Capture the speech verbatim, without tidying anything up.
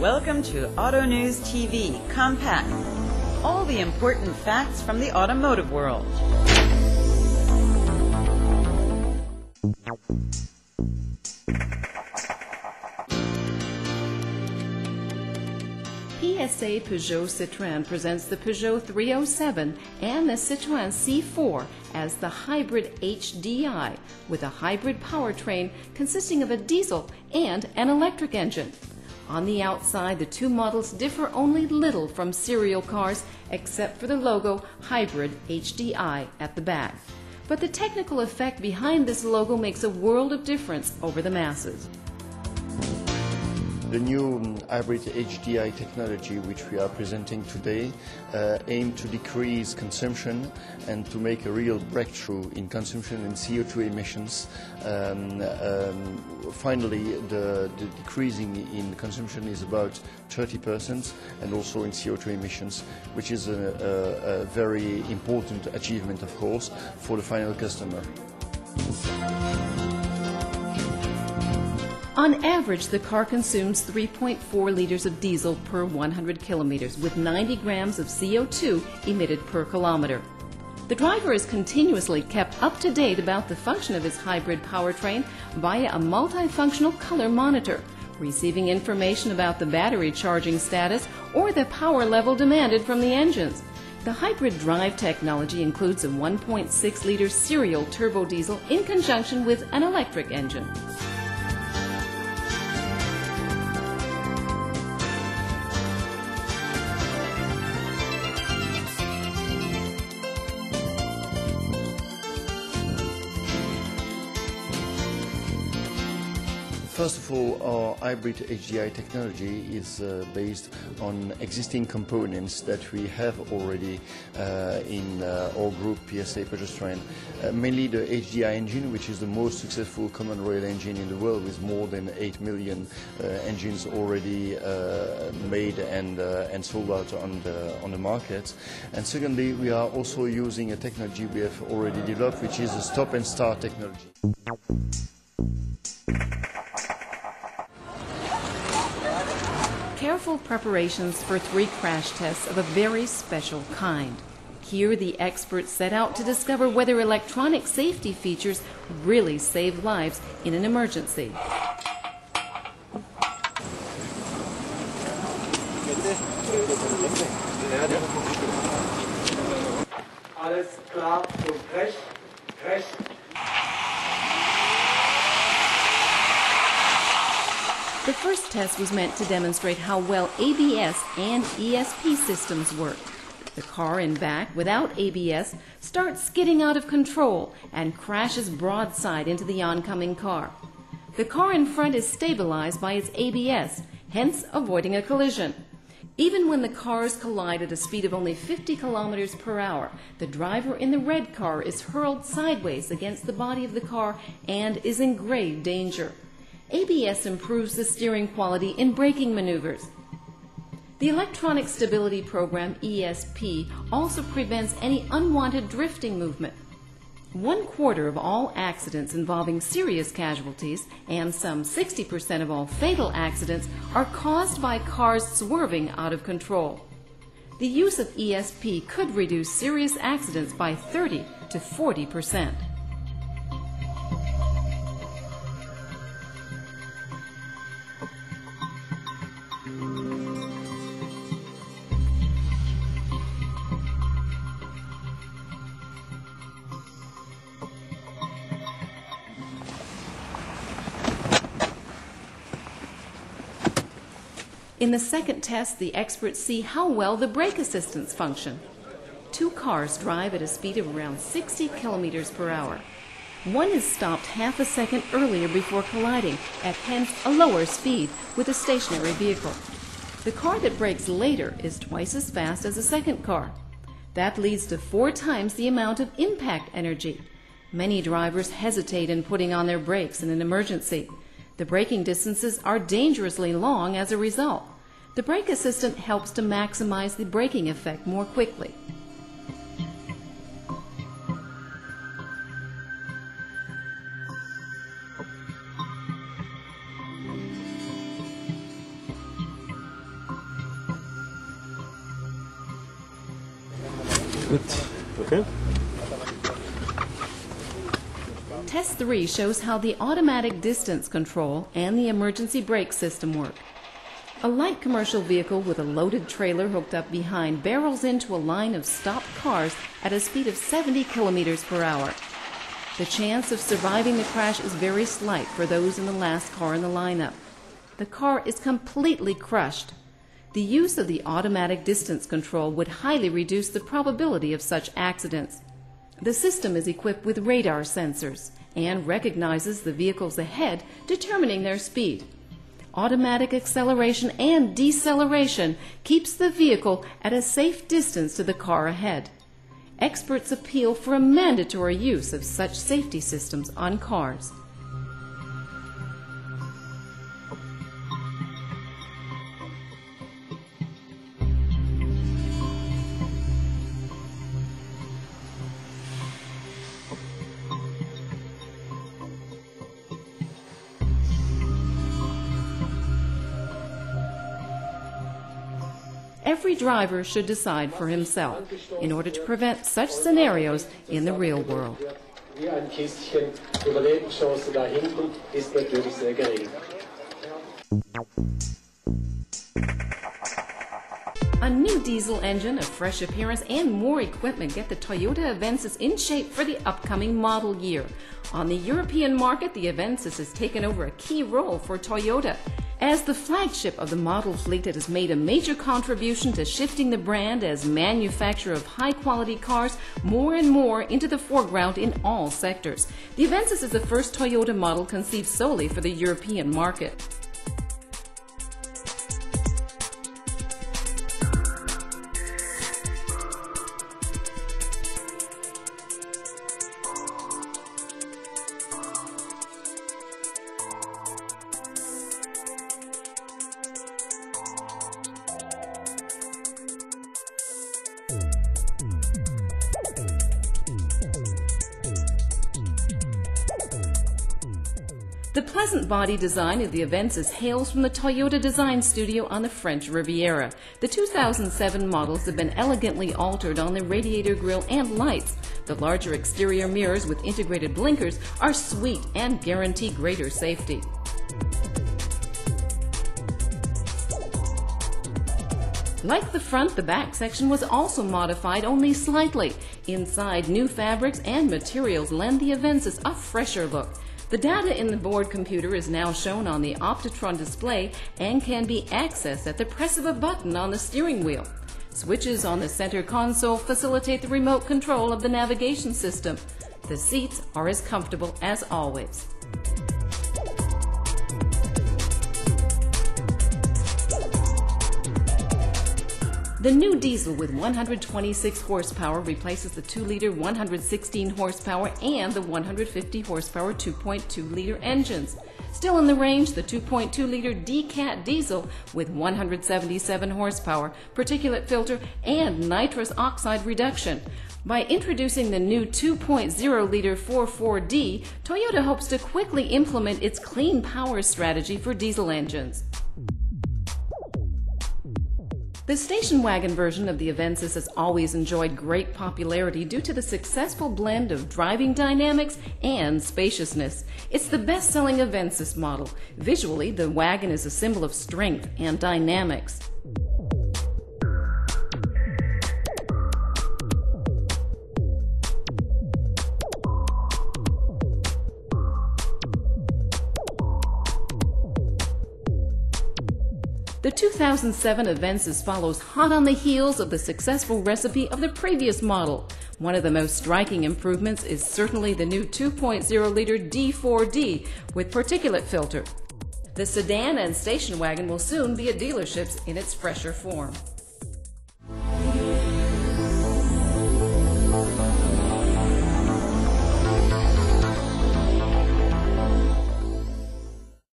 Welcome to Auto News T V Compact. All the important facts from the automotive world. P S A Peugeot Citroën presents the Peugeot three oh seven and the Citroën C four as the Hybrid H D I with a hybrid powertrain consisting of a diesel and an electric engine. On the outside, the two models differ only little from serial cars except for the logo Hybrid H D I at the back. But the technical effect behind this logo makes a world of difference over the masses. The new hybrid H D I technology which we are presenting today uh, aims to decrease consumption and to make a real breakthrough in consumption and C O two emissions. Um, um, finally, the, the decreasing in consumption is about thirty percent, and also in C O two emissions, which is a, a, a very important achievement, of course, for the final customer. On average, the car consumes three point four liters of diesel per one hundred kilometers, with ninety grams of C O two emitted per kilometer. The driver is continuously kept up to date about the function of his hybrid powertrain via a multifunctional color monitor, receiving information about the battery charging status or the power level demanded from the engines. The hybrid drive technology includes a one point six liter serial turbo diesel in conjunction with an electric engine. First of all, our hybrid H D I technology is uh, based on existing components that we have already uh, in uh, our group P S A Peugeot Citroën. Uh, mainly the H D I engine, which is the most successful common rail engine in the world, with more than eight million uh, engines already uh, made and, uh, and sold out on the, on the market. And secondly, we are also using a technology we have already developed, which is a stop and start technology. Careful preparations for three crash tests of a very special kind. Here, the experts set out to discover whether electronic safety features really save lives in an emergency. Alles klar zum Crash. Crash. The first test was meant to demonstrate how well A B S and E S P systems work. The car in back, without A B S, starts skidding out of control and crashes broadside into the oncoming car. The car in front is stabilized by its A B S, hence avoiding a collision. Even when the cars collide at a speed of only fifty kilometers per hour, the driver in the red car is hurled sideways against the body of the car and is in grave danger. A B S improves the steering quality in braking maneuvers. The Electronic Stability Program, E S P, also prevents any unwanted drifting movement. One quarter of all accidents involving serious casualties and some sixty percent of all fatal accidents are caused by cars swerving out of control. The use of E S P could reduce serious accidents by thirty to forty percent. In the second test, the experts see how well the brake assistance functions. Two cars drive at a speed of around sixty kilometers per hour. One is stopped half a second earlier before colliding, at hence a lower speed, with a stationary vehicle. The car that brakes later is twice as fast as the second car. That leads to four times the amount of impact energy. Many drivers hesitate in putting on their brakes in an emergency. The braking distances are dangerously long as a result. The brake assistant helps to maximize the braking effect more quickly. Good. Okay. Test three shows how the automatic distance control and the emergency brake system work. A light commercial vehicle with a loaded trailer hooked up behind barrels into a line of stopped cars at a speed of seventy kilometers per hour. The chance of surviving the crash is very slight for those in the last car in the lineup. The car is completely crushed. The use of the automatic distance control would highly reduce the probability of such accidents. The system is equipped with radar sensors and recognizes the vehicles ahead, determining their speed. Automatic acceleration and deceleration keeps the vehicle at a safe distance to the car ahead. Experts appeal for a mandatory use of such safety systems on cars. Every driver should decide for himself in order to prevent such scenarios in the real world. A new diesel engine, a fresh appearance, and more equipment get the Toyota Avensis in shape for the upcoming model year. On the European market, the Avensis has taken over a key role for Toyota. As the flagship of the model fleet, it has made a major contribution to shifting the brand as manufacturer of high-quality cars more and more into the foreground in all sectors. The Avensis is the first Toyota model conceived solely for the European market. The pleasant body design of the Avensis hails from the Toyota Design Studio on the French Riviera. The two thousand seven models have been elegantly altered on the radiator grille and lights. The larger exterior mirrors with integrated blinkers are sweet and guarantee greater safety. Like the front, the back section was also modified only slightly. Inside, new fabrics and materials lend the Avensis a fresher look. The data in the board computer is now shown on the Optitron display and can be accessed at the press of a button on the steering wheel. Switches on the center console facilitate the remote control of the navigation system. The seats are as comfortable as always. The new diesel with one hundred twenty-six horsepower replaces the two liter one hundred sixteen horsepower and the one hundred fifty horsepower two point two liter engines. Still in the range, the two point two liter D CAT diesel with one hundred seventy-seven horsepower, particulate filter, and nitrous oxide reduction. By introducing the new two point oh liter four four D, Toyota hopes to quickly implement its clean power strategy for diesel engines. The station wagon version of the Avensis has always enjoyed great popularity due to the successful blend of driving dynamics and spaciousness. It's the best-selling Avensis model. Visually, the wagon is a symbol of strength and dynamics. The two thousand seven Avensis follows hot on the heels of the successful recipe of the previous model. One of the most striking improvements is certainly the new two point oh liter D four D with particulate filter. The sedan and station wagon will soon be at dealerships in its fresher form.